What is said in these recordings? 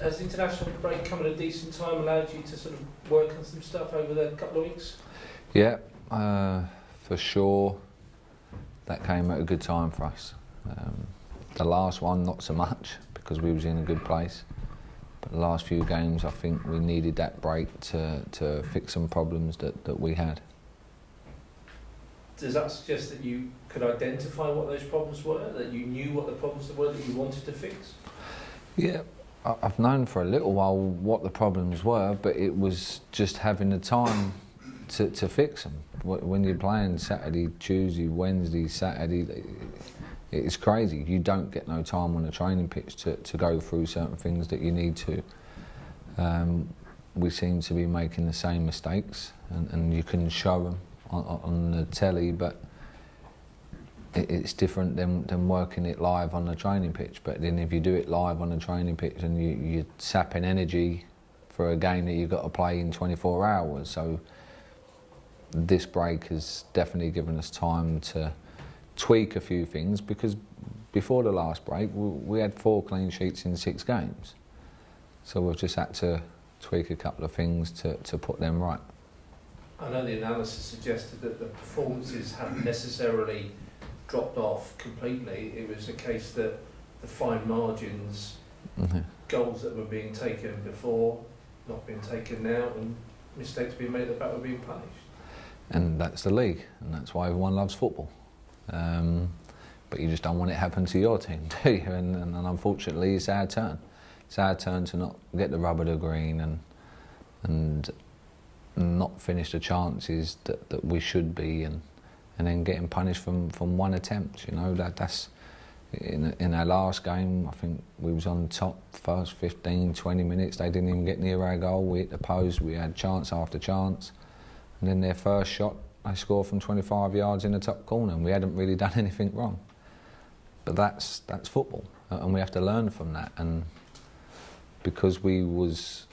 Has the international break come at a decent time, allowed you to sort of work on some stuff over the couple of weeks? Yeah, for sure. That came at a good time for us. The last one, not so much, because we was in a good place. But the last few games, I think we needed that break to fix some problems that we had. Does that suggest that you could identify what those problems were, that you knew what the problems were that you wanted to fix? Yeah, I've known for a little while what the problems were, but it was just having the time to fix them. When you're playing Saturday, Tuesday, Wednesday, Saturday, it's crazy. You don't get no time on a training pitch to go through certain things that you need to. We seem to be making the same mistakes, and you can show them on the telly, but it's different than working it live on the training pitch. But then if you do it live on the training pitch, and you're sapping energy for a game that you've got to play in 24 hours. So this break has definitely given us time to tweak a few things, because before the last break, we had 4 clean sheets in 6 games. So we've just had to tweak a couple of things to put them right. I know the analysis suggested that the performances hadn't necessarily dropped off completely. It was a case that the fine margins, goals that were being taken before, not being taken now, and mistakes being made at the back were being punished. And that's the league, and that's why everyone loves football. But you just don't want it to happen to your team, do you? And unfortunately, it's our turn. It's our turn to not get the rub of the green and not finish the chances that we should be, and then getting punished from one attempt. You know, that's in our last game, I think we was on top first 15, 20 minutes. They didn't even get near our goal. We hit the post. We had chance after chance, and then their first shot, they scored from 25 yards in the top corner, and we hadn't really done anything wrong. But that's football, and we have to learn from that. And because we was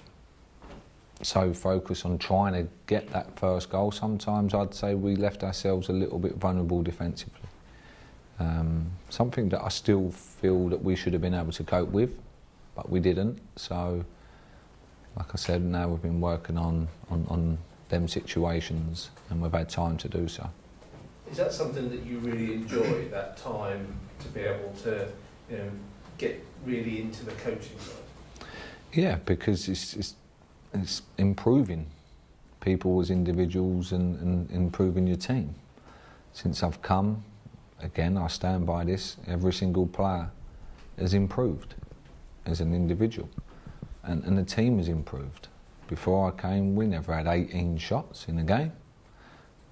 so focused on trying to get that first goal, sometimes I'd say we left ourselves a little bit vulnerable defensively. Something that I still feel that we should have been able to cope with, but we didn't. So, like I said, now we've been working on them situations, and we've had time to do so. Is that something that you really enjoy, that time to be able to, you know, get really into the coaching side? Yeah, because it's improving people as individuals and improving your team. Since I've come, again, I stand by this, every single player has improved as an individual, and the team has improved. Before I came, we never had 18 shots in a game.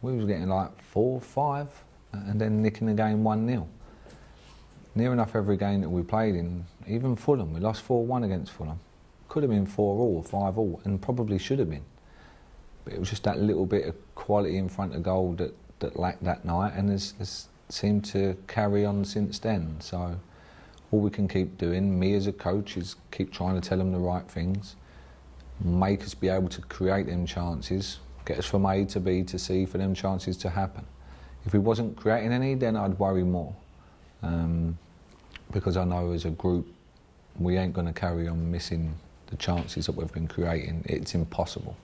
We was getting like 4 or 5 and then nicking the game 1-0. Near enough every game that we played in, even Fulham, we lost 4-1 against Fulham. Could have been 4-all, 5-all, and probably should have been. But it was just that little bit of quality in front of goal that lacked that night, and has seemed to carry on since then. So all we can keep doing, me as a coach, is keep trying to tell them the right things, make us be able to create them chances, get us from A to B to C for them chances to happen. If we wasn't creating any, then I'd worry more. Because I know as a group, we ain't going to carry on missing the chances that we've been creating. It's impossible.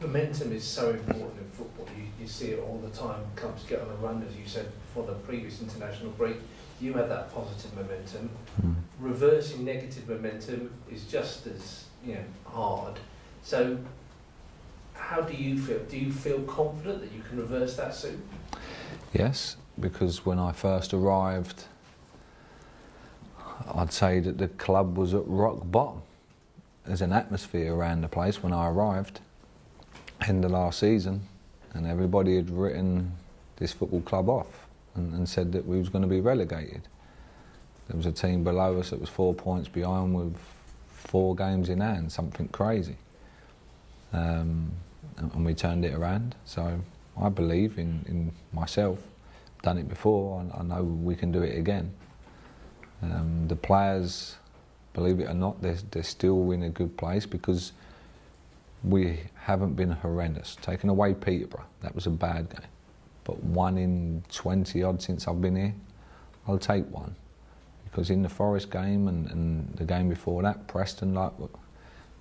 Momentum is so important in football. You see it all the time. Clubs get on a run, as you said before the previous international break. You had that positive momentum. Reversing negative momentum is just as, you know, hard. So how do you feel? Do you feel confident that you can reverse that soon? Yes, because when I first arrived, I'd say that the club was at rock bottom as an atmosphere around the place when I arrived in the last season, and everybody had written this football club off and said that we was going to be relegated. There was a team below us that was 4 points behind with 4 games in hand, something crazy. And we turned it around. So I believe in myself. I've done it before, and I know we can do it again. The players, believe it or not, they're still in a good place, because we haven't been horrendous. Taking away Peterborough, that was a bad game. But 1 in 20 odd since I've been here, I'll take 1. You because in the Forest game and the game before that, Preston are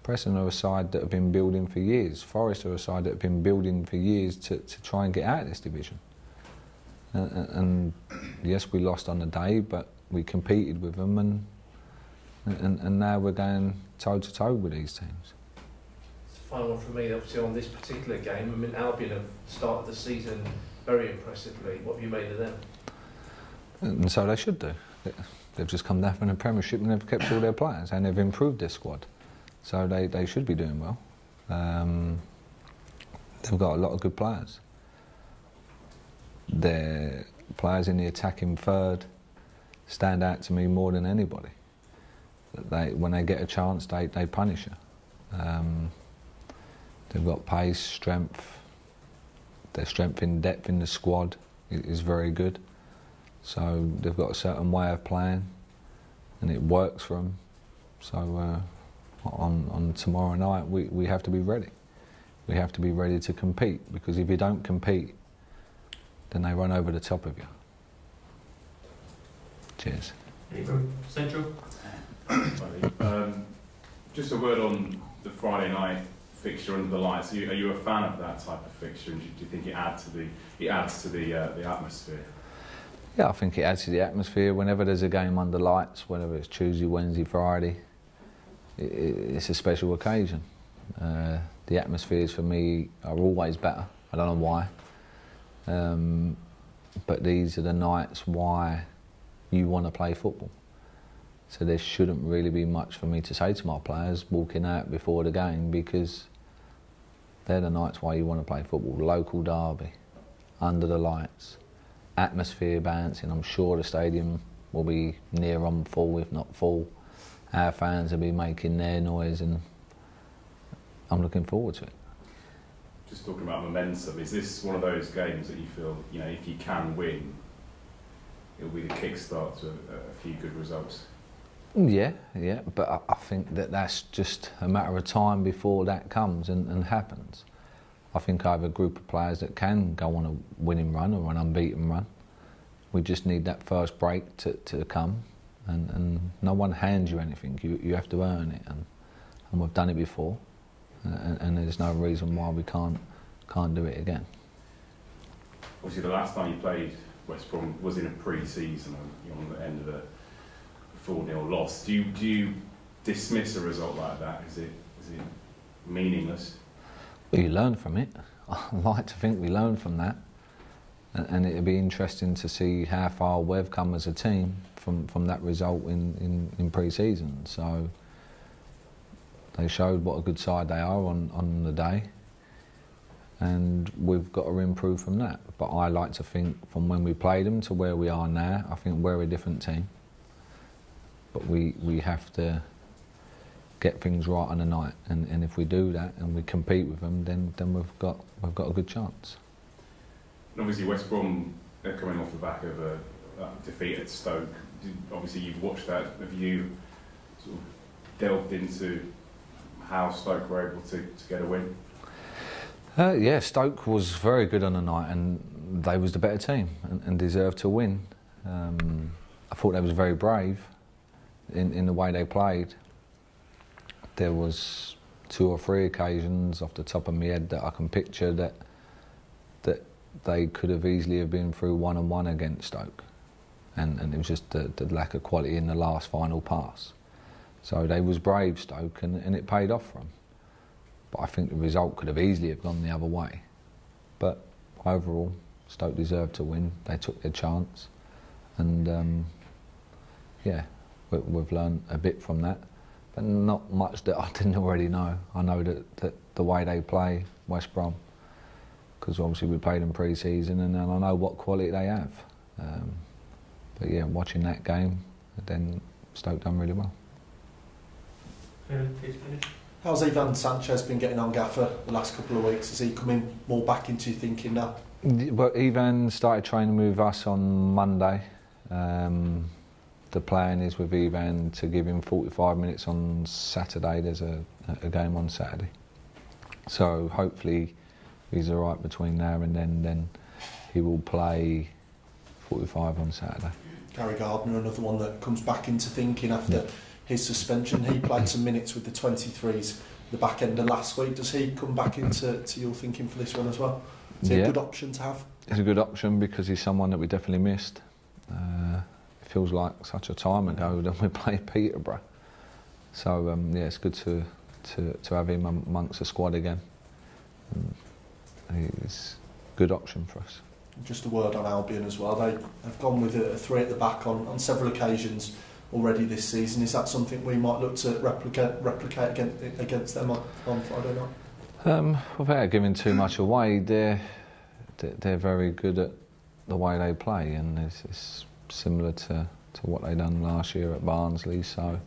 a side that have been building for years. Forest are a side that have been building for years to try and get out of this division. And yes, we lost on the day, but we competed with them, and now we're going toe-to-toe with these teams. Final one from me, obviously, on this particular game. I mean, Albion have started the season very impressively. What have you made of them? And so they should do. They've just come down from the Premiership and they've kept all their players and they've improved their squad. So they should be doing well. They've got a lot of good players. Their players in the attacking third stand out to me more than anybody. When they get a chance, they punish you. They've got pace, strength. Their strength in depth in the squad is very good. So they've got a certain way of playing, and it works for them. So on tomorrow night, we have to be ready. We have to be ready to compete, because if you don't compete, then they run over the top of you. Cheers. Central. Just a word on the Friday night fixture under the lights. Are you a fan of that type of fixture? And do you think it adds to the atmosphere? Yeah, I think it adds to the atmosphere. Whenever there's a game under lights, whether it's Tuesday, Wednesday, Friday, it's a special occasion. The atmospheres for me are always better. I don't know why. But these are the nights why you want to play football. So there shouldn't really be much for me to say to my players walking out before the game, because they're the nights why you want to play football. Local derby, under the lights. Atmosphere bouncing. I'm sure the stadium will be near on full, if not full. Our fans will be making their noise, and I'm looking forward to it. Just talking about momentum, is this one of those games that you feel, you know, if you can win, it'll be the kickstart to a few good results? Yeah, but I think that's just a matter of time before that comes and happens. I think I have a group of players that can go on a winning run or an unbeaten run. We just need that first break to come, and no one hands you anything. You have to earn it, and we've done it before, and there's no reason why we can't do it again. Obviously, the last time you played West Brom was in a pre-season, on the end of a 4-0 loss. Do you dismiss a result like that? Is it meaningless? You learn from it. I like to think we learn from that, and it'll be interesting to see how far we've come as a team from that result in pre-season. So they showed what a good side they are on the day, and we've got to improve from that. But I like to think from when we played them to where we are now, I think we're a different team. But we have to get things right on the night, and if we do that and we compete with them, then we've got a good chance. And obviously West Brom are coming off the back of a defeat at Stoke. Obviously you've watched that. Have you sort of delved into how Stoke were able to get a win? Yeah, Stoke was very good on the night, and they was the better team and deserved to win. I thought they was very brave in the way they played. There was 2 or 3 occasions off the top of my head that I can picture that they could have easily have been through 1-on-1 against Stoke, and it was just the lack of quality in the last final pass. So they was brave, Stoke, and it paid off for them. But I think the result could have easily have gone the other way. But overall, Stoke deserved to win. They took their chance, and yeah, we've learned a bit from that. But not much that I didn't already know. I know that the way they play, West Brom, because obviously we played them pre-season, and I know what quality they have. But yeah, watching that game, then Stoke done really well. How's Ivan Sanchez been getting on, Gaffer, the last couple of weeks? Is he coming more back into thinking now? Well, Ivan started training with us on Monday. The plan is with Ivan to give him 45 minutes on Saturday. There's a game on Saturday. So hopefully he's all right between now and then he will play 45 on Saturday. Gary Gardner, another one that comes back into thinking after his suspension. He played some minutes with the 23s the back end of last week. Does he come back into your thinking for this one as well? Is it a good option to have? It's a good option because he's someone that we definitely missed. It feels like such a time ago when we played Peterborough. So yeah, it's good to have him amongst the squad again. It's a good option for us. Just a word on Albion as well. They've gone with a three at the back on several occasions already this season. Is that something we might look to replicate against them on Friday night? Without giving too much away, they're very good at the way they play, and it's similar to what they done last year at Barnsley. So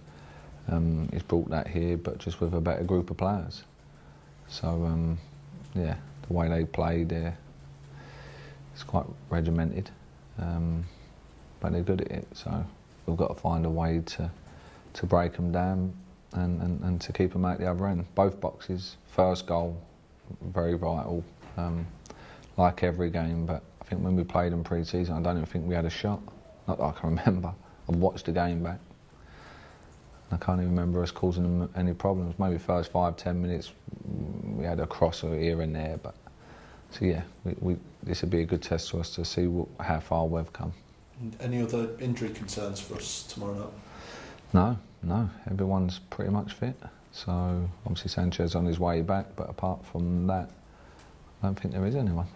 he's brought that here, but just with a better group of players. So yeah, the way they play, it's quite regimented, but they're good at it. So we've got to find a way to break them down and to keep them out the other end. Both boxes, first goal, very vital, like every game. But I think when we played them pre-season, I don't even think we had a shot. Not that I can remember. I've watched the game back. I can't even remember us causing them any problems. Maybe first 5-10 minutes, we had a crosser here and there, but. So yeah, this would be a good test to us to see how far we've come. And any other injury concerns for us tomorrow night? No. Everyone's pretty much fit. So obviously Sanchez on his way back, but apart from that, I don't think there is anyone.